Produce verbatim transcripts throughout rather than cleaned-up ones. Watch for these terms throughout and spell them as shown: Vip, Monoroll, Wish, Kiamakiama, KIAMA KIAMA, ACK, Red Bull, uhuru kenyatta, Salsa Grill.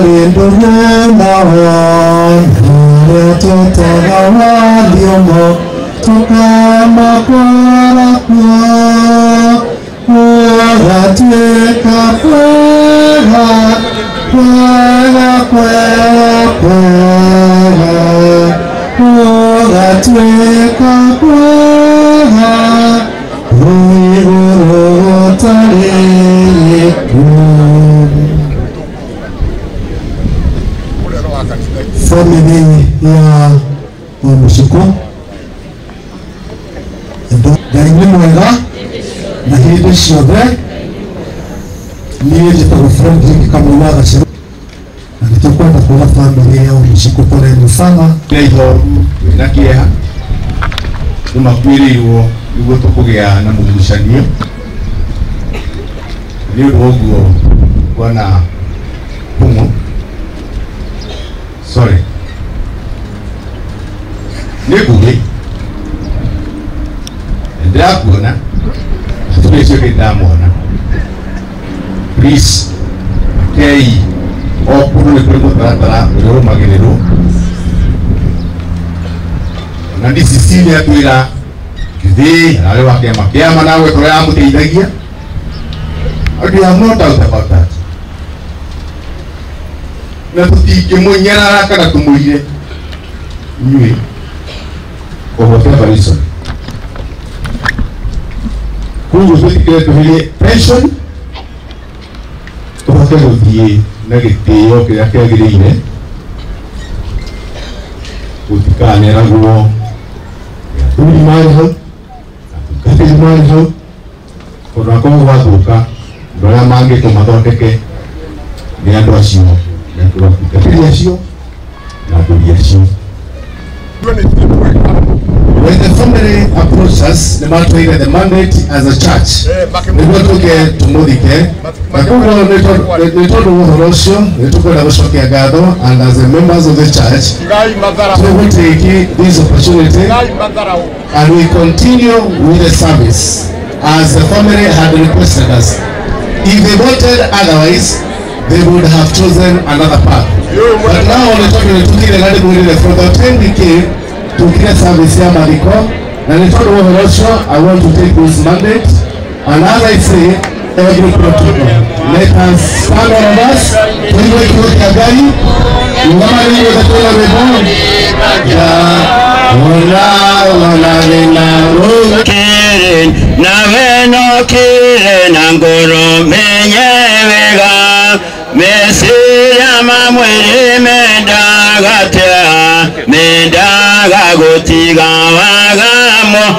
lindungi mawon Kuletuta gawadiumu Tukamakurakwa Kuletuka kwega Kwega kwega kwega Kuletuka kwega Familii ya muziki ndio ndani mwa na hivi shoga niweze kufundisha kama mwana shirika nitakuwa na kwa familia ya muziki pole sana leo nakia tumakwili huo yuko tokogea na muziki leo huo bwana humo sorry nikuwe ndakona tumechoke ndamona please okay okuru ekwemo taratara leo magenero na this is Cecilia twira kidhi ale wa Kiamakiama nawe toyamu teithagia I have no doubt about that na tutikimonyera kana tumuire nyue kwa whatever reason kungu zikire tuhile pension tuhote muthie na gitio kiria kiagiriire gutikanera guo tuli mariho gatiri mariho ona kongo wathuka ndoya mange kumathondeke ni andu acio na kuwafikiria acio na kuria acio when the family approached us the man took the mandate as a church we want to get to modike but we want to they told us also they took the also kiagado and as a members of the church so we take this opportunity and we continue with the service as the family had requested us if they wanted otherwise they would have chosen another path. But now on the topic of the land for the time we came to create service here Mariko, and I told over also I want to take this mandate and as I say every protocol. Let us stand on us, we will put a gari, we will the color of God. Yeah. Mesiya mamwele medagatea medagagotiga wagamo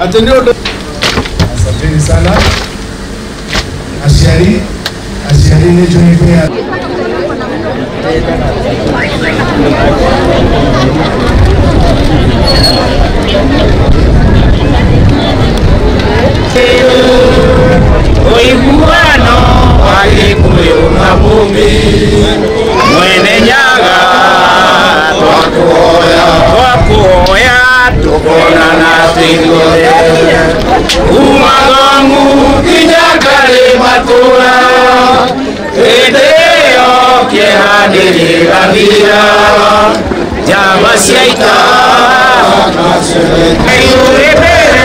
Asante sana. Ashari, ashari ni jumbe. Oi buano, ali kuyo na bumi. Mwenye nyaga, wakoya, wakoya, tukona na tingo. Umagangu kinyakale matura Edeo kihadiri kabira Jamasyaita Ayurebele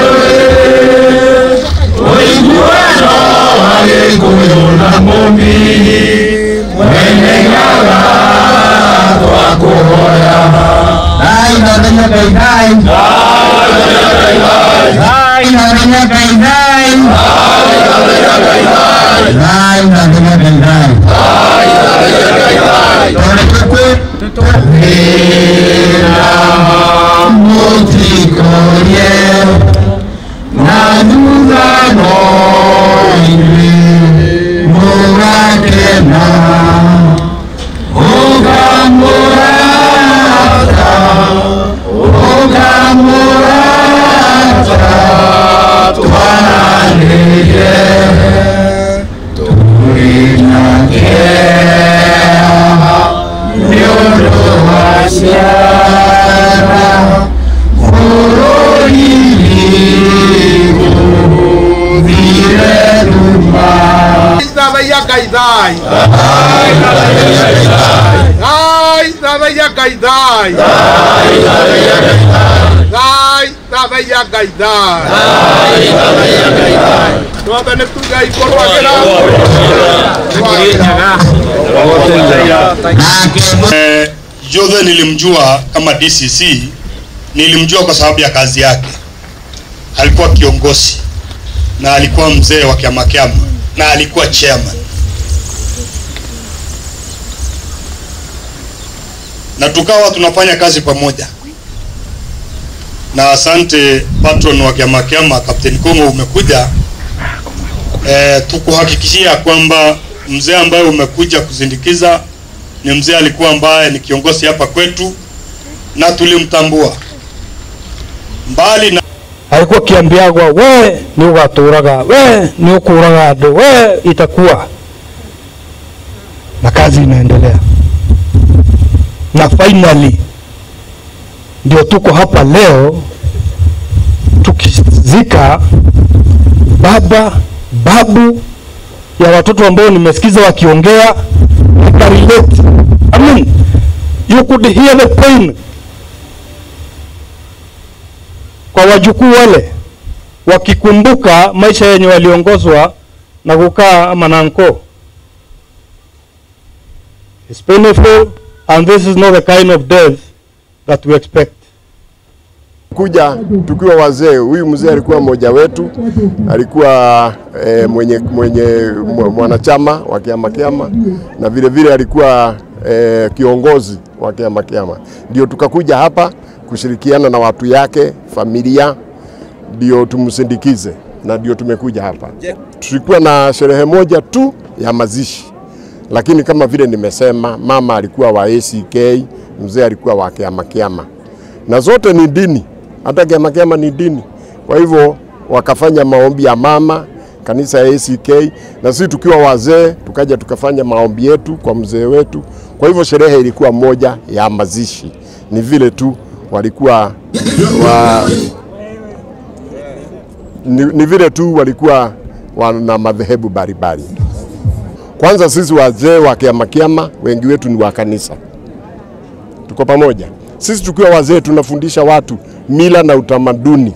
Ewe Jose nilimjua kama D C C, nilimjua kwa sababu ya kazi yake. Alikuwa kiongozi na alikuwa mzee wa Kiamakiama na alikuwa chairman. Na tukawa tunafanya kazi pamoja. Na asante patron wa Kiamakiama, Captain Kongo, umekuja e, tukuhakikishia kwamba mzee ambaye umekuja kuzindikiza ni mzee alikuwa ambaye ni kiongozi hapa kwetu na tulimtambua. Mbali na alikuwa kiambiagwa, we ni ugaturaga, we ni ukuraga, we itakuwa na kazi inaendelea. Na finally ndio tuko hapa leo tukizika baba babu ya watoto ambao nimesikiza wakiongea. Relate. I mean, you could hear the pain kwa wajukuu wale wakikumbuka maisha yenye waliongozwa na kukaa ama na anko. It's painful and this is not the kind of death that we expect. Kuja tukiwa wazee, huyu mzee alikuwa mmoja wetu, alikuwa e, mwenye mwenye mwanachama wa Kiamakiama na vile vile alikuwa e, kiongozi wa Kiamakiama. Ndio tukakuja hapa kushirikiana na watu yake, familia, ndio tumsindikize na ndio tumekuja hapa. Tulikuwa na sherehe moja tu ya mazishi. Lakini kama vile nimesema, mama alikuwa wa A C K, mzee alikuwa wa Kiamakiama. Na zote ni dini. Hata Kiamakiama ni dini. Kwa hivyo wakafanya maombi ya mama, kanisa ya A C K, na sisi tukiwa wazee tukaja tukafanya maombi yetu kwa mzee wetu. Kwa hivyo sherehe ilikuwa moja ya mazishi. Ni vile tu walikuwa wa, ni, ni vile tu walikuwa wana madhehebu mbalimbali. Kwanza sisi wazee wa Kiamakiama wengi wetu ni wa kanisa. Tuko pamoja. Sisi tukiwa wazee tunafundisha watu mila na utamaduni.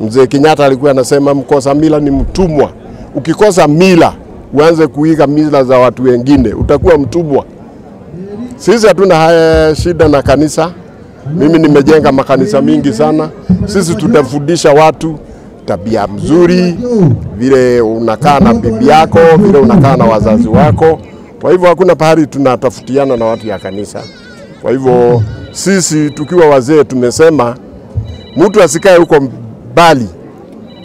Mzee Kenyatta alikuwa anasema mkosa mila ni mtumwa. Ukikosa mila, uanze kuiga mila za watu wengine, utakuwa mtumwa. Sisi hatuna shida na kanisa. Mimi nimejenga makanisa mingi sana. Sisi tutafundisha watu tabia mzuri, vile unakaa na bibi yako, vile unakaa na wazazi wako. Kwa hivyo hakuna pahali tunatafutiana na watu ya kanisa. Kwa hivyo sisi tukiwa wazee tumesema mtu asikae huko mbali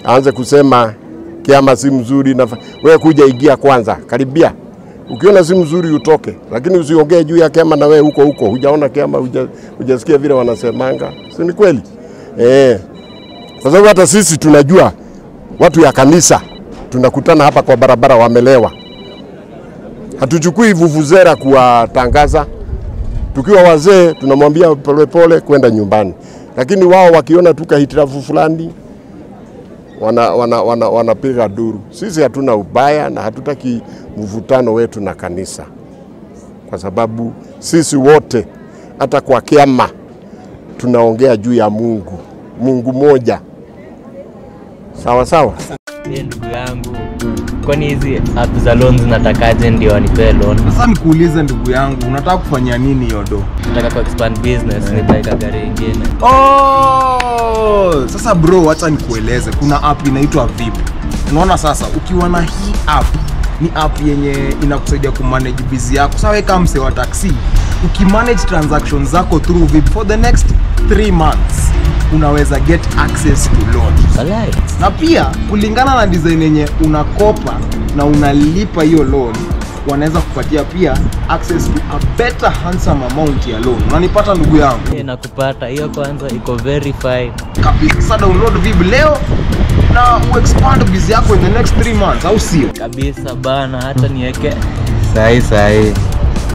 aanze kusema kiama si mzuri, na wewe kuja ingia kwanza, karibia. Ukiona si mzuri utoke, lakini usiongee juu ya kiama na wewe huko huko hujaona kiama, hujasikia vile wanasemanga. Si ni kweli? Eh. Kwa sababu hata sisi tunajua watu ya kanisa tunakutana hapa kwa barabara wamelewa. Hatuchukui vuvuzera kuwatangaza. Tukiwa wazee tunamwambia pole pole kwenda nyumbani. Lakini wao wakiona tuka hitirafu fulani wana wana wana wanapiga duru. Sisi hatuna ubaya na hatutaki mvutano wetu na kanisa. Kwa sababu sisi wote hata kwa kiama tunaongea juu ya Mungu. Mungu moja. Sawa sawa. Ndugu yangu. Kwani hizi app za loan zinatakaje ndio wanipe loan? Sasa nikuulize ndugu yangu, unataka kufanya nini hiyo do? Nataka ku expand business, yeah. Nitaweka gari nyingine. Oh! Sasa bro, acha nikueleze, kuna app inaitwa Vip. Unaona sasa ukiwa na hii app, ni app yenye inakusaidia kumanage bizi yako. Sawa kama mse wa taxi, ukimanage transactions zako through Vip for the next three months. Unaweza get access to loan. Alright. Na pia kulingana na design yenye unakopa na unalipa hiyo loan, wanaweza kupatia pia access to a better handsome amount ya loan. Unanipata ndugu yangu? Yeah, nakupata. Hiyo kwanza iko verified. Kabisa. Sasa download Vip leo na uexpand business yako in the next three months. Au sio? Kabisa bana, hata niweke. Sahi sahi.